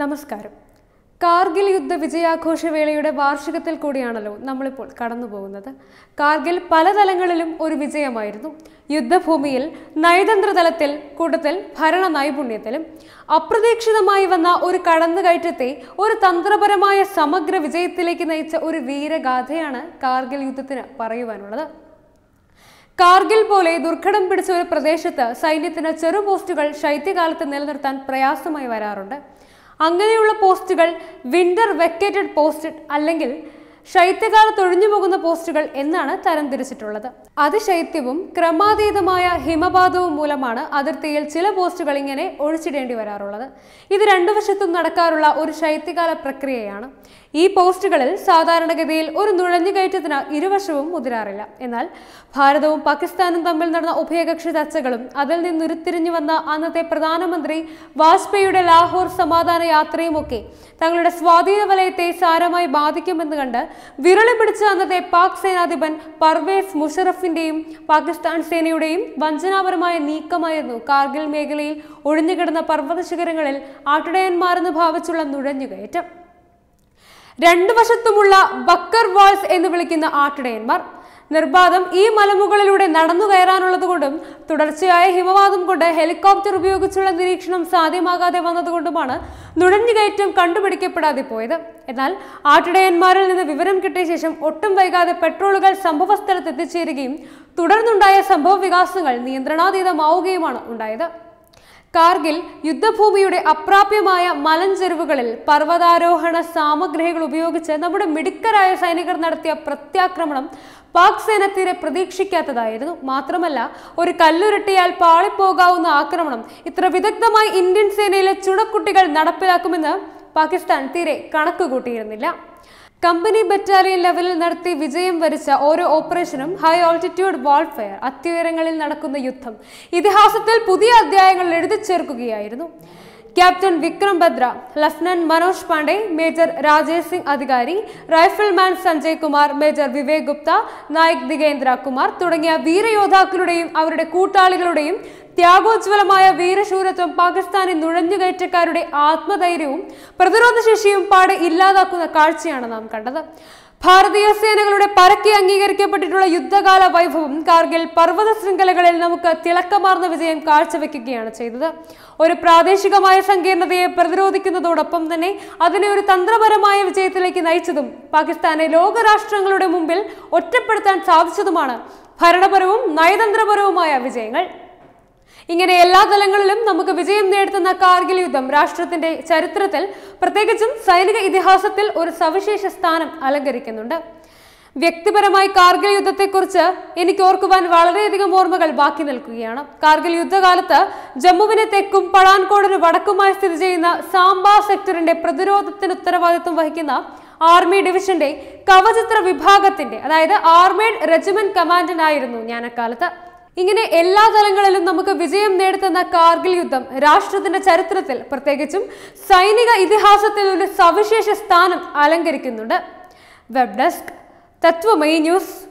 നമസ്കാരം. കാർഗിൽ യുദ്ധ വിജയാഘോഷവേളയുടെ വാർഷികത്തിൽ കൂടിയാണല്ലോ നമ്മളിപ്പോൾ കടന്നുപോകുന്നത്. കാർഗിൽ പലതലങ്ങളിലും ഒരു വിജയമായിരുന്നു. യുദ്ധഭൂമിയിൽ നയതന്ത്ര തലത്തിൽ, കൂട്ടത്തിൽ ഭരണ നൈപുണ്യത്തിലും അപ്രതീക്ഷിതമായി വന്ന ഒരു കടന്നുകയറ്റത്തെ ഒരു തന്ത്രപരമായ സമഗ്ര വിജയത്തിലേക്ക് നയിച്ച ഒരു വീരഗാഥയാണ് കാർഗിൽ യുദ്ധത്തിന് പറയുവാനുള്ളത്. കാർഗിൽ പോലെ ദുർഘടം പിടിച്ച ഒരു പ്രദേശത്ത് സൈന്യത്തിന് ചെറു പോസ്റ്റുകൾ ശൈത്യകാലത്ത് നിലനിർത്താൻ പ്രയാസമായി വരാറുണ്ട്. അങ്ങനെയുള്ള പോസ്റ്റുകൾ വിന്റർ വെക്കേറ്റഡ് പോസ്റ്റ് അല്ലെങ്കിൽ ശൈത്യകാലത്ത് ഒഴിഞ്ഞു പോകുന്ന പോസ്റ്റുകൾ എന്നാണ് തരംതിരിച്ചിട്ടുള്ളത്. അതിശൈത്യവും ക്രമാതീതമായ ഹിമപാതവും മൂലമാണ് അതിർത്തിയിൽ ചില പോസ്റ്റുകൾ ഇങ്ങനെ ഒഴിച്ചിടേണ്ടി വരാറുള്ളത്. ഇത് രണ്ടു വശത്തും നടക്കാറുള്ള ഒരു ശൈത്യകാല പ്രക്രിയയാണ്. ഈ പോസ്റ്റുകളിൽ സാധാരണഗതിയിൽ ഒരു നുഴഞ്ഞുകയറ്റത്തിന് ഇരുവശവും മുതിരാറില്ല. എന്നാൽ ഭാരതവും പാകിസ്ഥാനും തമ്മിൽ നടന്ന ഉഭയകക്ഷി ചർച്ചകളും അതിൽ നിന്നുരുത്തിരിഞ്ഞു വന്ന അന്നത്തെ പ്രധാനമന്ത്രി വാജ്പേയിയുടെ ലാഹോർ സമാധാന യാത്രയുമൊക്കെ തങ്ങളുടെ സ്വാധീന വലയത്തെ സാരമായി ബാധിക്കുമെന്ന് കണ്ട് വിരളി പിടിച്ച അന്നത്തെ പാക് സേനാധിപൻ പർവേസ് മുഷറഫിന്റെയും പാകിസ്ഥാൻ സേനയുടെയും വഞ്ചനാപരമായ നീക്കമായിരുന്നു കാർഗിൽ മേഖലയിൽ ഒഴിഞ്ഞുകിടന്ന പർവ്വത ശിഖരങ്ങളിൽ ആട്ടിടയന്മാരെന്ന് ഭാവിച്ചുള്ള നുഴഞ്ഞുകയറ്റം. രണ്ടു വശത്തുമുള്ള ബക്കർ വാൾസ് എന്ന് വിളിക്കുന്ന ആട്ടിടയന്മാർ നിർബാധം ഈ മലമുകളിലൂടെ നടന്നു കയറാനുള്ളതുകൊണ്ടും തുടർച്ചയായ ഹിമവാതം കൊണ്ട് ഹെലികോപ്റ്റർ ഉപയോഗിച്ചുള്ള നിരീക്ഷണം സാധ്യമാകാതെ വന്നതുകൊണ്ടുമാണ് നുഴഞ്ഞുകയറ്റം കണ്ടുപിടിക്കപ്പെടാതെ പോയത്. എന്നാൽ ആട്ടിടയന്മാരിൽ നിന്ന് വിവരം കിട്ടിയ ശേഷം ഒട്ടും വൈകാതെ പെട്രോളുകൾ സംഭവസ്ഥലത്ത് എത്തിച്ചേരുകയും തുടർന്നുണ്ടായ സംഭവ വികാസങ്ങൾ നിയന്ത്രണാതീതമാവുകയുമാണ് ഉണ്ടായത്. കാർഗിൽ യുദ്ധഭൂമിയുടെ അപ്രാപ്യമായ മലഞ്ചെരുവുകളിൽ പർവ്വതാരോഹണ സാമഗ്രികൾ ഉപയോഗിച്ച് നമ്മുടെ മിടുക്കരായ സൈനികർ നടത്തിയ പ്രത്യാക്രമണം പാക് സേന തീരെ പ്രതീക്ഷിക്കാത്തതായിരുന്നു. മാത്രമല്ല, ഒരു കല്ലുരുട്ടിയാൽ പാളിപ്പോകാവുന്ന ആക്രമണം ഇത്ര വിദഗ്ധമായി ഇന്ത്യൻ സേനയിലെ ചുണക്കുട്ടികൾ നടപ്പിലാക്കുമെന്ന് പാകിസ്ഥാൻ തീരെ കണക്കുകൂട്ടിയിരുന്നില്ല. കമ്പനി ബറ്റാലിയൻ ലെവലിൽ നടത്തി വിജയം വരിച്ച ഓരോ ഓപ്പറേഷനും ഹൈ ആൾട്ടിറ്റ്യൂഡ് വാൾഫെയർ, അത്യുയരങ്ങളിൽ നടക്കുന്ന യുദ്ധം, ഇതിഹാസത്തിൽ പുതിയ അധ്യായങ്ങൾ എഴുതി ചേർക്കുകയായിരുന്നു. Captain Vikram Batra, lieutenant Manoj Pandey, major Rajesh Singh Adhikari, rifleman Sanjay Kumar, major Vivek Gupta, Naik Digendra Kumar തുടങ്ങിയ വീരയോദ്ധാക്കളുടെയും അവരുടെ കൂട്ടാളികളുടെയും ത്യാഗോജ്വലമായ വീരശൂരത്വം പാകിസ്ഥാനി നുഴഞ്ഞുകയറ്റക്കാരുടെ ആത്മധൈര്യവും പ്രതിരോധശേഷിയും പാടെ ഇല്ലാതാക്കുന്ന കാഴ്ചയാണ് നാം കണ്ടത്. ഭാരതീയ സേനകളുടെ പരക്കെ അംഗീകരിക്കപ്പെട്ടിട്ടുള്ള യുദ്ധകാല വൈഭവം കാർഗിൽ പർവ്വത ശൃംഖലകളിൽ നമുക്ക് തിളക്കമാർന്ന വിജയം കാഴ്ചവെക്കുകയാണ് ചെയ്തത്. ഒരു പ്രാദേശികമായ സങ്കീർണതയെ പ്രതിരോധിക്കുന്നതോടൊപ്പം തന്നെ അതിനെ ഒരു തന്ത്രപരമായ വിജയത്തിലേക്ക് നയിച്ചതും പാകിസ്ഥാനെ ലോകരാഷ്ട്രങ്ങളുടെ മുമ്പിൽ ഒറ്റപ്പെടുത്താൻ സാധിച്ചതുമാണ് ഭരണപരവും നയതന്ത്രപരവുമായ വിജയങ്ങൾ. ഇങ്ങനെ എല്ലാ തലങ്ങളിലും നമുക്ക് വിജയം നേടുന്ന കാർഗിൽ യുദ്ധം രാഷ്ട്രത്തിന്റെ ചരിത്രത്തിൽ, പ്രത്യേകിച്ചും സൈനിക ഇതിഹാസത്തിൽ ഒരു സവിശേഷ സ്ഥാനം അലങ്കരിക്കുന്നുണ്ട്. വ്യക്തിപരമായി കാർഗിൽ യുദ്ധത്തെക്കുറിച്ച് എനിക്ക് ഓർക്കുവാൻ വളരെയധികം ഓർമ്മകൾ ബാക്കി നിൽക്കുകയാണ്. കാർഗിൽ യുദ്ധകാലത്ത് ജമ്മുവിന് തെക്കും പടാൻകോടിന് വടക്കുമായി സ്ഥിതി ചെയ്യുന്ന സാംബ സെക്ടറിന്റെ പ്രതിരോധത്തിന് ഉത്തരവാദിത്വം വഹിക്കുന്ന ആർമി ഡിവിഷന്റെ കവചിത്ര വിഭാഗത്തിന്റെ, അതായത് ആർമേഡ് റെജിമെന്റ് കമാൻഡന്റായിരുന്നു ഞാൻ അക്കാലത്ത്. ഇങ്ങനെ എല്ലാ തലങ്ങളിലും നമുക്ക് വിജയം നേടുന്ന കാർഗിൽ യുദ്ധം രാഷ്ട്രത്തിന്റെ ചരിത്രത്തിൽ, പ്രത്യേകിച്ചും സൈനിക ഇതിഹാസത്തിൽ ഒരു സവിശേഷ സ്ഥാനം അലങ്കരിക്കുന്നുണ്ട്. Web desk Tatwamayi news.